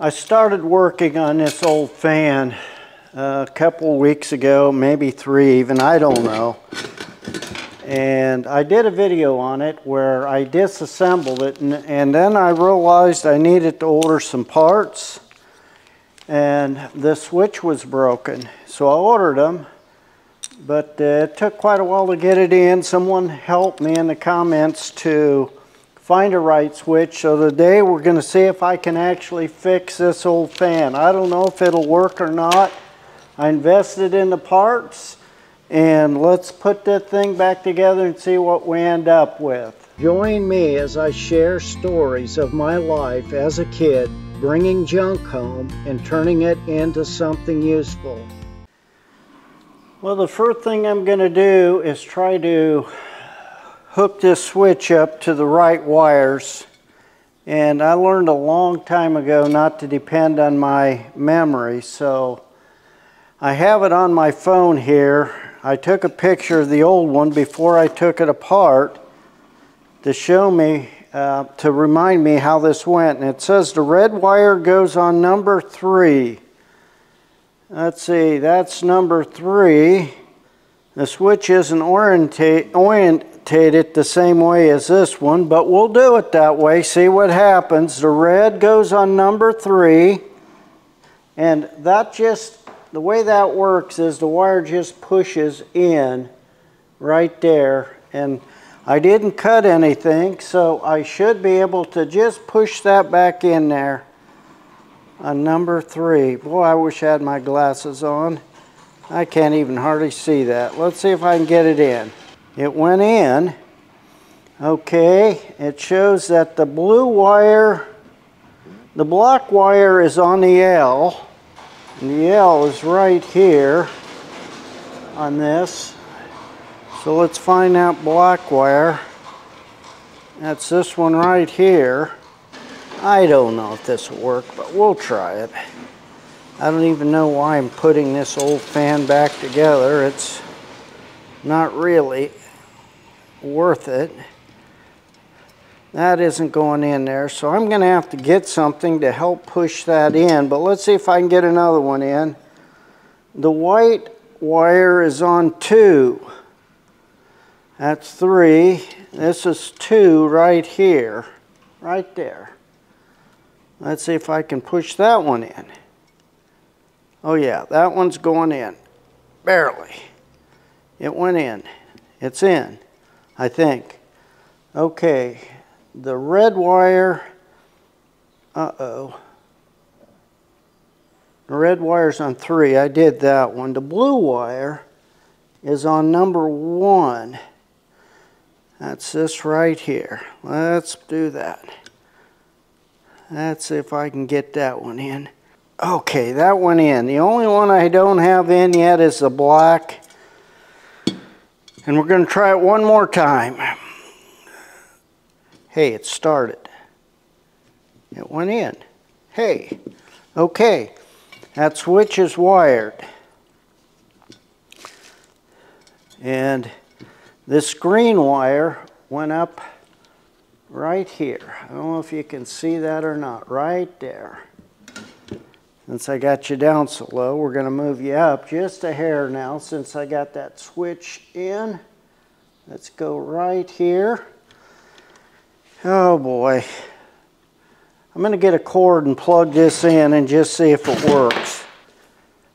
I started working on this old fan a couple weeks ago, maybe three even, I don't know. And I did a video on it where I disassembled it, and then I realized I needed to order some parts, and the switch was broken. So I ordered them, but it took quite a while to get it in. Someone helped me in the comments to find a right switch. So today we're going to see if I can actually fix this old fan. I don't know if it'll work or not. I invested in the parts, and let's put that thing back together and see what we end up with. Join me as I share stories of my life as a kid, bringing junk home and turning it into something useful. Well, the first thing I'm going to do is try to hook this switch up to the right wires, and I learned a long time ago not to depend on my memory, so I have it on my phone here. I took a picture of the old one before I took it apart to show me, to remind me how this went, and it says the red wire goes on number 3. Let's see, that's number 3. The switch isn't orientated the same way as this one, but we'll do it that way, see what happens. The red goes on number 3, and that just, the way that works is the wire just pushes in right there, and I didn't cut anything, so I should be able to just push that back in there on number 3. Boy, I wish I had my glasses on. I can't even hardly see that. Let's see if I can get it in. It went in. Okay, it shows that the blue wire, the black wire is on the L, and the L is right here on this. So let's find that black wire. That's this one right here. I don't know if this will work, but we'll try it. I don't even know why I'm putting this old fan back together. It's not really worth it. That isn't going in there, so I'm going to have to get something to help push that in, but let's see if I can get another one in. The white wire is on 2. That's 3. This is 2 right here, right there. Let's see if I can push that one in. Oh yeah, that one's going in. Barely. It went in. It's in, I think. Okay, the red wire, the red wire's on 3, I did that one. The blue wire is on number 1. That's this right here. Let's do that. Let's see if I can get that one in. Okay, that went in. The only one I don't have in yet is the black. And we're going to try it one more time. Hey, it started. It went in. Hey. Okay, that switch is wired. And this green wire went up right here. I don't know if you can see that or not. Right there. Since I got you down so low, we're going to move you up just a hair now since I got that switch in. Let's go right here. Oh boy. I'm going to get a cord and plug this in and just see if it works.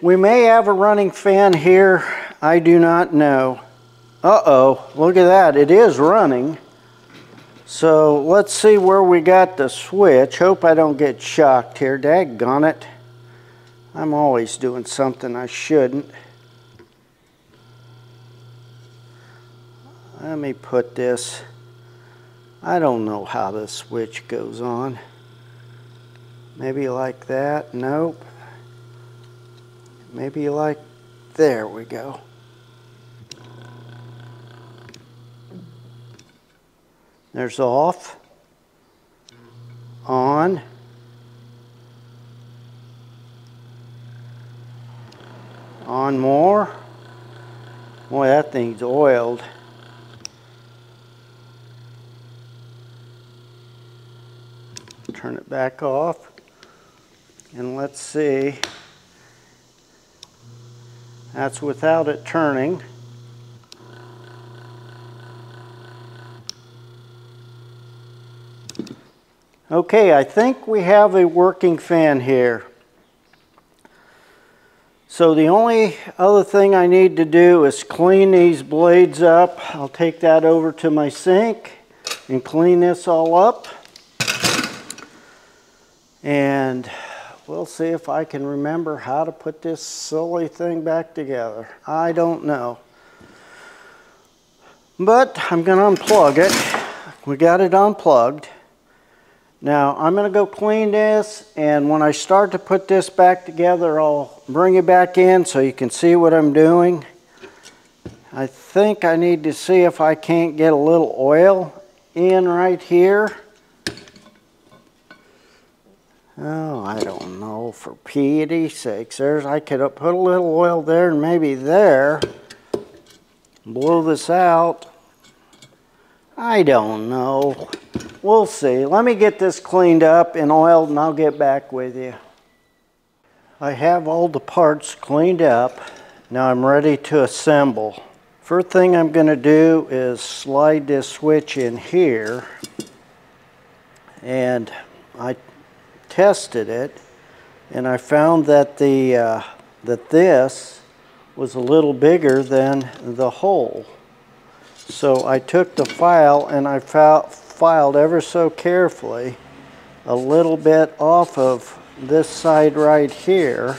We may have a running fan here. I do not know. Uh-oh, look at that. It is running. So let's see where we got the switch. Hope I don't get shocked here. Daggone it. I'm always doing something I shouldn't. Let me put this. I don't know how this switch goes on. Maybe like that. Nope. Maybe like, there we go. There's off, on, on more. Boy, that thing's oiled. Turn it back off. And let's see, that's without it turning. Okay, I think we have a working fan here. So the only other thing I need to do is clean these blades up. I'll take that over to my sink and clean this all up. And we'll see if I can remember how to put this silly thing back together. I don't know. But I'm going to unplug it. We got it unplugged. Now I'm going to go clean this, and when I start to put this back together, I'll bring it back in so you can see what I'm doing. I think I need to see if I can't get a little oil in right here. Oh, I don't know, for pity's sakes. I could put a little oil there and maybe there. Blow this out. I don't know. We'll see. Let me get this cleaned up and oiled, and I'll get back with you. I have all the parts cleaned up. Now I'm ready to assemble. First thing I'm going to do is slide this switch in here. And I tested it, and I found that this was a little bigger than the hole. So I took the file and I filed ever so carefully a little bit off of this side right here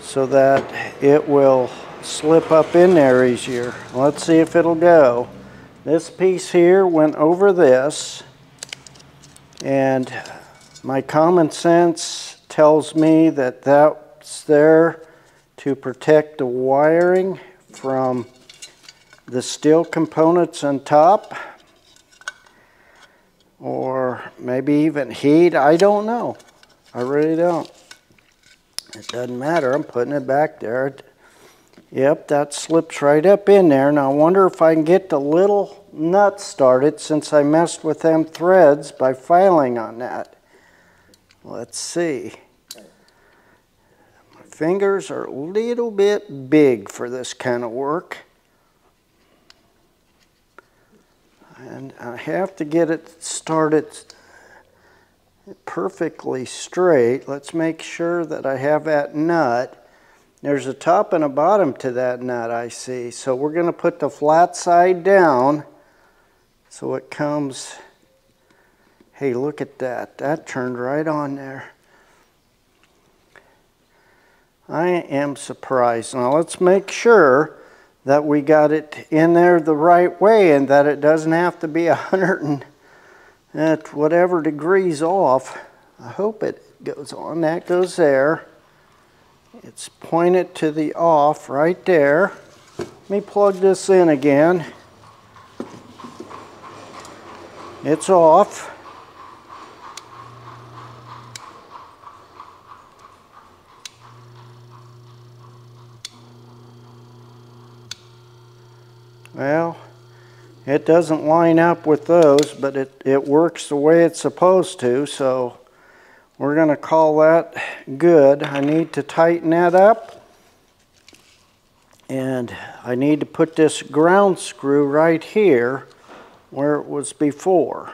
so that it will slip up in there easier. Let's see if it'll go. This piece here went over this, and my common sense tells me that that's there to protect the wiring from the steel components on top, or maybe even heat. I don't know. I really don't. It doesn't matter. I'm putting it back there. Yep, that slips right up in there. Now I wonder if I can get the little nut started, since I messed with them threads by filing on that. Let's see. My fingers are a little bit big for this kind of work. And I have to get it started perfectly straight. Let's make sure that I have that nut. There's a top and a bottom to that nut, I see. So we're going to put the flat side down so it comes... Hey, look at that. That turned right on there. I am surprised. Now let's make sure that we got it in there the right way and that it doesn't have to be 100 and whatever degrees off. I hope it goes on. That goes there. It's pointed to the off right there. Let me plug this in again. It's off. Well, it doesn't line up with those, but it works the way it's supposed to, so we're going to call that good. I need to tighten that up, and I need to put this ground screw right here where it was before.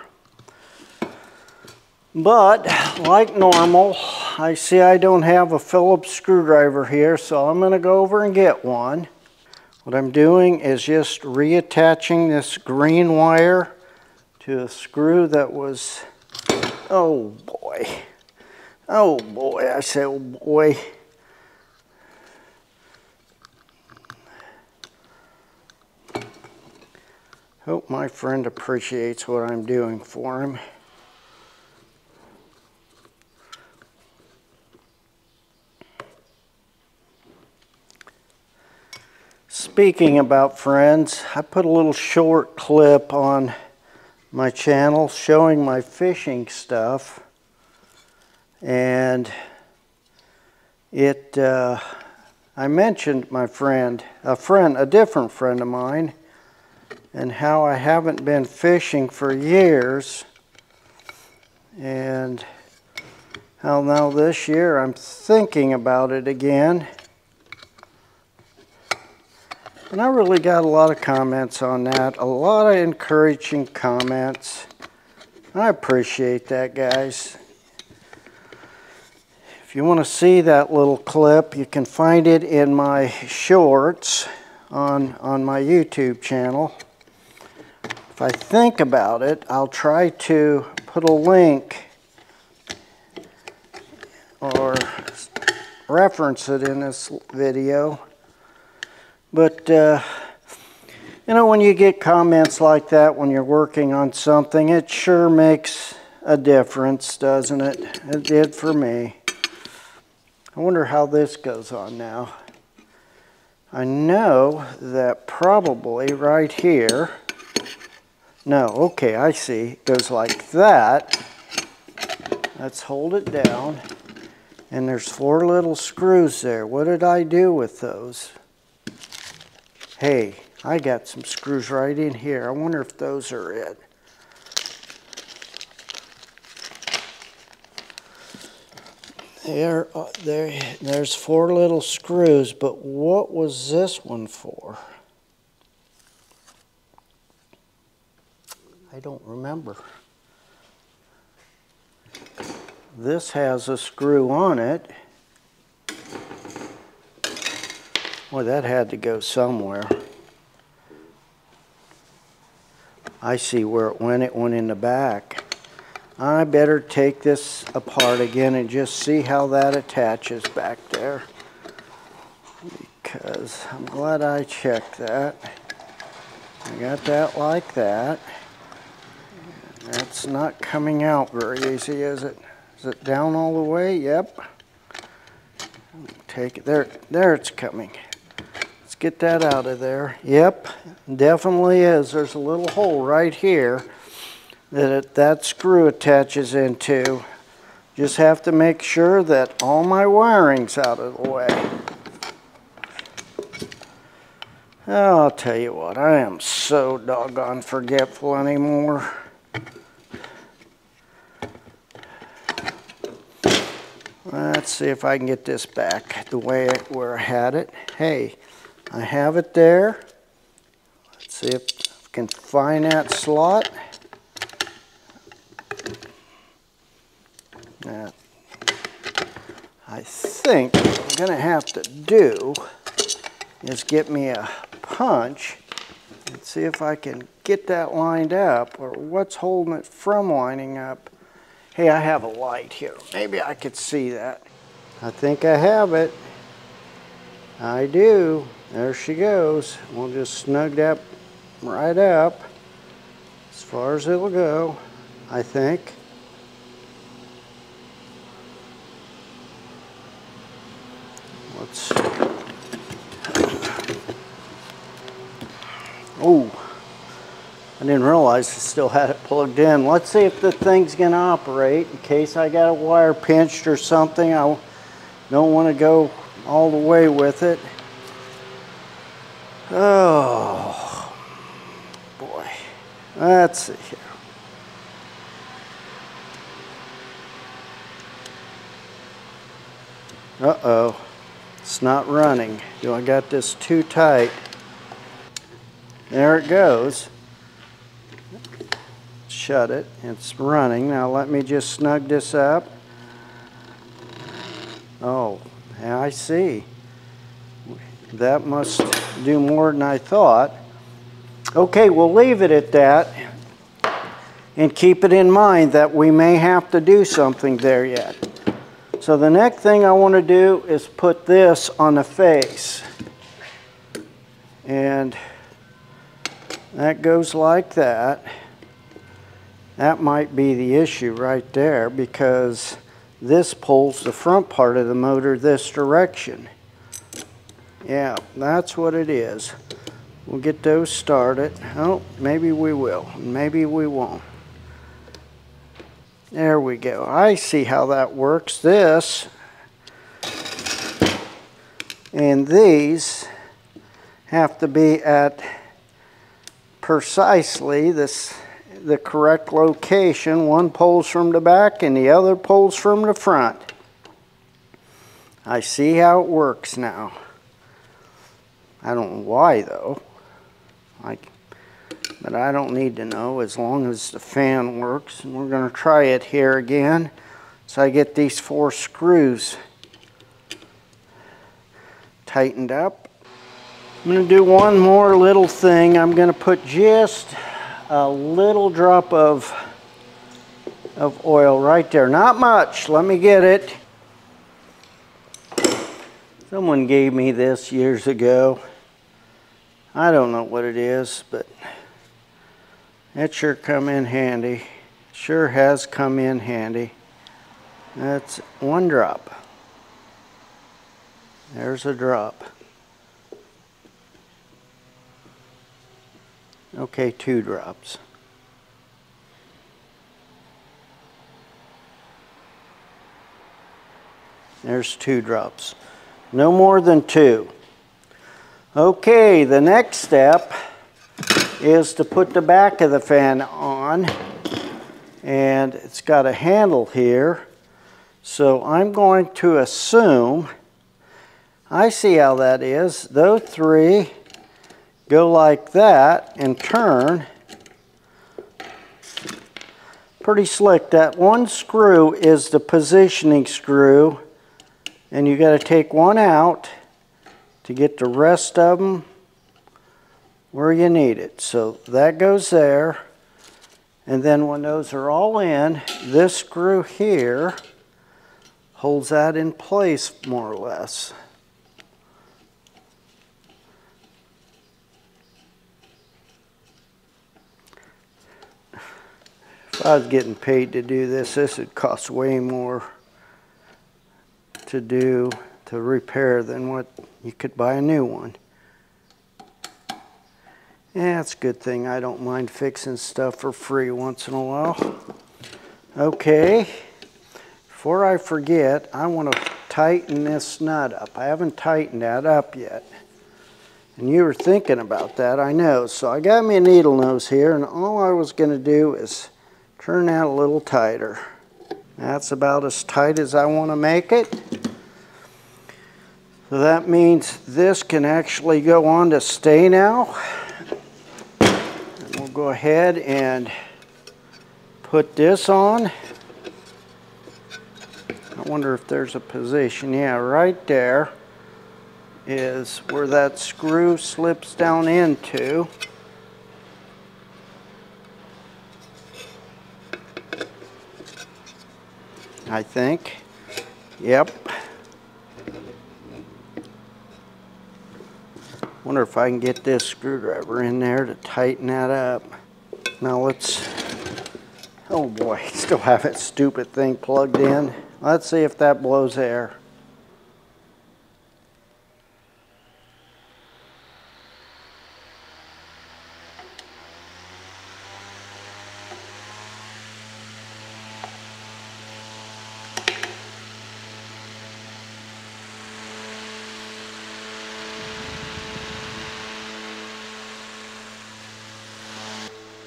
But, like normal, I see I don't have a Phillips screwdriver here, so I'm going to go over and get one. What I'm doing is just reattaching this green wire to a screw that was, oh boy, I say oh boy. Hope my friend appreciates what I'm doing for him. Speaking about friends, I put a little short clip on my channel showing my fishing stuff, and I mentioned my friend, a different friend of mine, and how I haven't been fishing for years, and Well, now this year I'm thinking about it again. And I really got a lot of comments on that, a lot of encouraging comments. I appreciate that, guys. If you want to see that little clip, you can find it in my shorts on my YouTube channel. If I think about it, I'll try to put a link or reference it in this video. But you know, when you get comments like that when you're working on something, it sure makes a difference, doesn't it? It did for me. I wonder how this goes on now. I know that probably right here, no, okay, I see, it goes like that. Let's hold it down. And there's 4 little screws there. What did I do with those? Hey, I got some screws right in here. I wonder if those are it. There's 4 little screws, but what was this one for? I don't remember. This has a screw on it. Boy, that had to go somewhere. I see where it went. It went in the back. I better take this apart again and just see how that attaches back there, because I'm glad I checked that. I got that like that. That's not coming out very easy, is it? Is it down all the way? Yep. Take it there. There it's coming. Let's get that out of there. Yep, definitely is. There's a little hole right here that that screw attaches into. Just have to make sure that all my wiring's out of the way. Oh, I'll tell you what, I am so doggone forgetful anymore. Let's see if I can get this back the way where I had it. Hey, I have it there. Let's see if I can find that slot. Now, I think what I'm going to have to do is get me a punch and see if I can get that lined up, or what's holding it from lining up. Hey, I have a light here. Maybe I could see that. I think I have it. I do. There she goes. We'll just snug that right up as far as it'll go, I think. Let's... Oh. I didn't realize I still had it plugged in. Let's see if the thing's going to operate, in case I got a wire pinched or something. I don't want to go all the way with it. Oh, boy. Let's see here. Uh-oh. It's not running. Do I got this too tight? There it goes. Shut it. It's running. Now let me just snug this up. Oh, I see. That must do more than I thought. Okay, we'll leave it at that and keep it in mind that we may have to do something there yet. So the next thing I want to do is put this on the face. And that goes like that. That might be the issue right there, because this pulls the front part of the motor this direction. Yeah, that's what it is. We'll get those started. Oh, maybe we will. Maybe we won't. There we go. I see how that works. This and these have to be at precisely this the correct location. One pulls from the back and the other pulls from the front. I see how it works now. I don't know why though. But I don't need to know as long as the fan works. And we're going to try it here again. So I get these four screws tightened up. I'm going to do one more little thing. I'm going to put just a little drop of oil right there. Not much. Let me get it. Someone gave me this years ago. I don't know what it is, but it sure come in handy. Sure has come in handy. That's one drop. There's a drop. Okay, two drops. There's two drops. No more than two. Okay, the next step is to put the back of the fan on, and it's got a handle here, so I'm going to assume, I see how that is, those three go like that and turn. Pretty slick. That one screw is the positioning screw, and you got to take one out to get the rest of them where you need it. So that goes there, and then when those are all in, this screw here holds that in place more or less. If I was getting paid to do this, this would cost way more to do to repair than what you could buy a new one. Yeah, it's a good thing I don't mind fixing stuff for free once in a while. Okay, before I forget, I want to tighten this nut up. I haven't tightened that up yet. And you were thinking about that, I know. So I got me a needle nose here, and all I was going to do is turn that a little tighter. That's about as tight as I want to make it. So that means this can actually go on to stay now. We'll go ahead and put this on. I wonder if there's a position. Yeah, right there is where that screw slips down into. I think. Yep. Wonder if I can get this screwdriver in there to tighten that up. Now let's, oh boy, still have that stupid thing plugged in. Let's see if that blows air.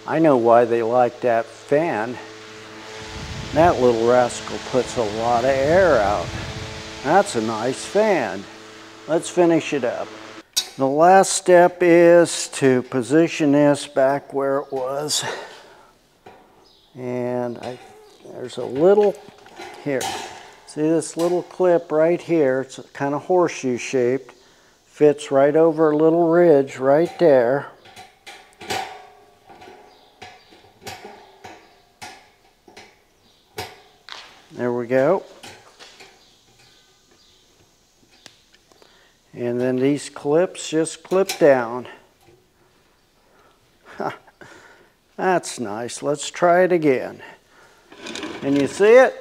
I know why they like that fan. That little rascal puts a lot of air out. That's a nice fan. Let's finish it up. The last step is to position this back where it was. And there's a little, here. See this little clip right here? It's kind of horseshoe shaped. Fits right over a little ridge right there. There we go. And then these clips just clip down. That's nice. Let's try it again. Can you see it?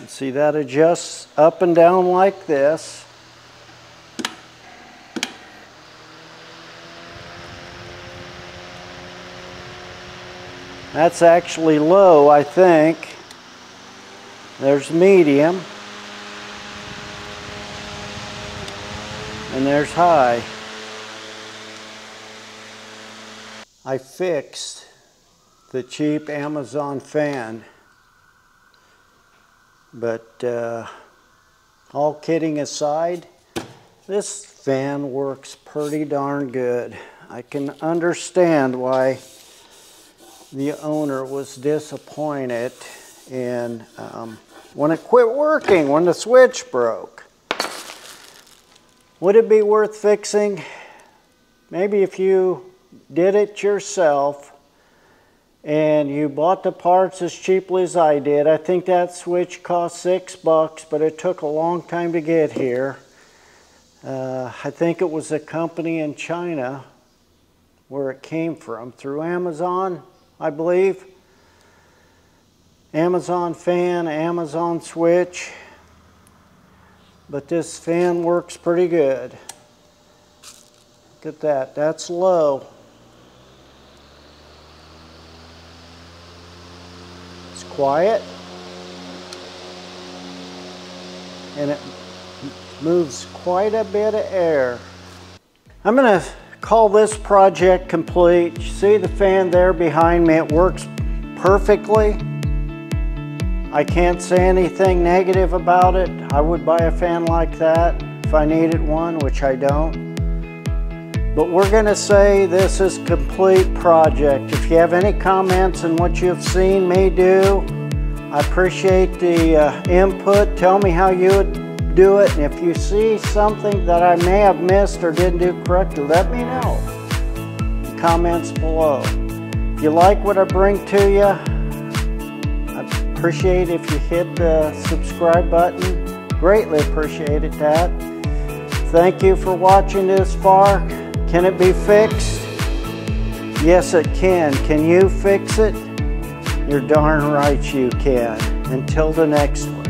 And see that adjusts up and down like this. That's actually low, I think. There's medium. And there's high. I fixed the cheap Amazon fan, but all kidding aside, this fan works pretty darn good. I can understand why the owner was disappointed and when it quit working, when the switch broke. Would it be worth fixing? Maybe if you did it yourself and you bought the parts as cheaply as I did. I think that switch cost $6, but it took a long time to get here. I think it was a company in China where it came from, through Amazon, I believe. Amazon fan, Amazon switch. But this fan works pretty good. Look at that, that's low. It's quiet. And it moves quite a bit of air. I'm gonna call this project complete. You see the fan there behind me, it works perfectly. I can't say anything negative about it. I would buy a fan like that if I needed one, which I don't. But we're gonna say this is a complete project. If you have any comments on what you've seen me do, I appreciate the input. Tell me how you would do it. And if you see something that I may have missed or didn't do correctly, let me know in the comments below. If you like what I bring to you, appreciate if you hit the subscribe button. Greatly appreciated that. Thank you for watching this far. Can it be fixed? Yes, it can. Can you fix it? You're darn right you can. Until the next one.